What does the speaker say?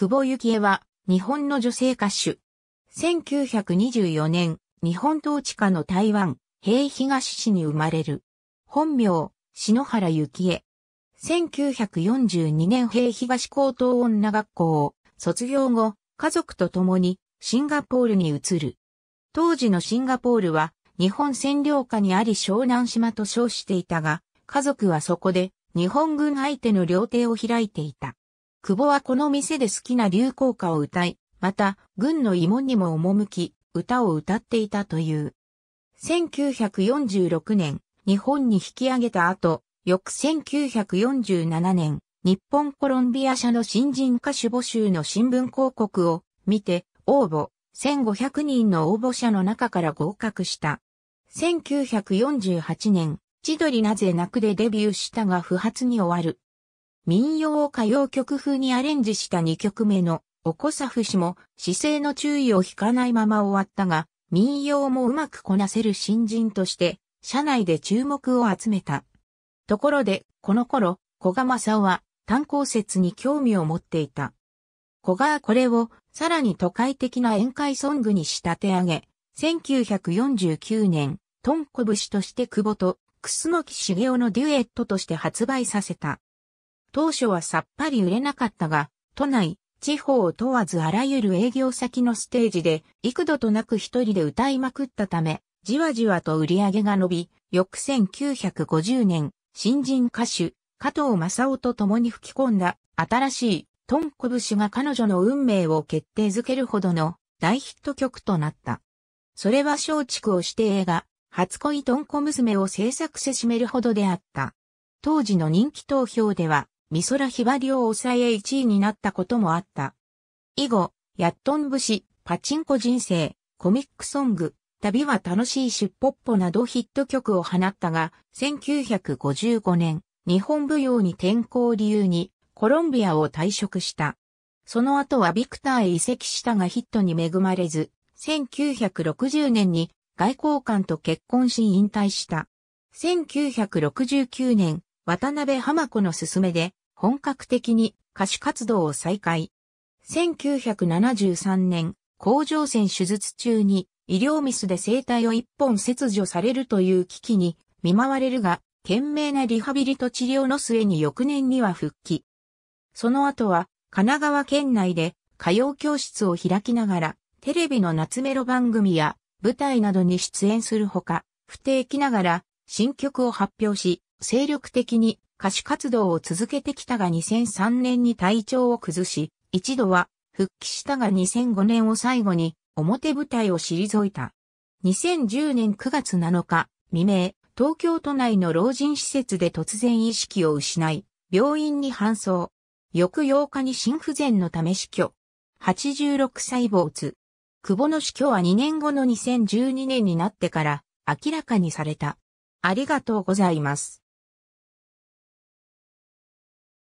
久保幸恵は、日本の女性歌手。1924年、日本統治下の台湾、兵東市に生まれる。本名、篠原幸恵。1942年兵東高等女学校を卒業後、家族と共にシンガポールに移る。当時のシンガポールは日本占領下にあり湘南島と称していたが、家族はそこで日本軍相手の料亭を開いていた。久保はこの店で好きな流行歌を歌い、また軍の慰問にも赴き、歌を歌っていたという。1946年、日本に引き上げた後、翌1947年、日本コロンビア社の新人歌手募集の新聞広告を見て応募、1500人の応募者の中から合格した。1948年、千鳥なぜ泣くでデビューしたが不発に終わる。民謡を歌謡曲風にアレンジした2曲目のおこさふしも姿勢の注意を引かないまま終わったが、民謡もうまくこなせる新人として、社内で注目を集めた。ところで、この頃、古賀政男は炭鉱説に興味を持っていた。古賀はこれをさらに都会的な宴会ソングに仕立て上げ、1949年、とんこ節として久保と楠木繁雄のデュエットとして発売させた。当初はさっぱり売れなかったが、都内、地方を問わずあらゆる営業先のステージで幾度となく一人で歌いまくったため、じわじわと売り上げが伸び、翌1950年、新人歌手、加藤正夫と共に吹き込んだ新しいとんこ節が彼女の運命を決定づけるほどの大ヒット曲となった。それは松竹をして映画、初恋とんこ娘を制作せしめるほどであった。当時の人気投票では、美空ひばりを抑え1位になったこともあった。以後、やっとん節、パチンコ人生、コミックソング、旅は楽しいしっぽっぽなどヒット曲を放ったが、1955年、日本舞踊に転向を理由に、コロンビアを退職した。その後はビクターへ移籍したがヒットに恵まれず、1960年に外交官と結婚し引退した。1969年、渡辺浜子の勧めで、本格的に歌手活動を再開。1973年、甲状腺手術中に、医療ミスで声帯を一本切除されるという危機に見舞われるが、懸命なリハビリと治療の末に翌年には復帰。その後は神奈川県内で歌謡教室を開きながら、テレビの夏メロ番組や舞台などに出演するほか、不定期ながら新曲を発表し、精力的に歌手活動を続けてきたが2003年に体調を崩し、一度は復帰したが2005年を最後に、表舞台を退いた。2010年9月7日、未明、東京都内の老人施設で突然意識を失い、病院に搬送。翌8日に心不全のため死去。86歳没。久保の死去は2年後の2012年になってから明らかにされた。ありがとうございます。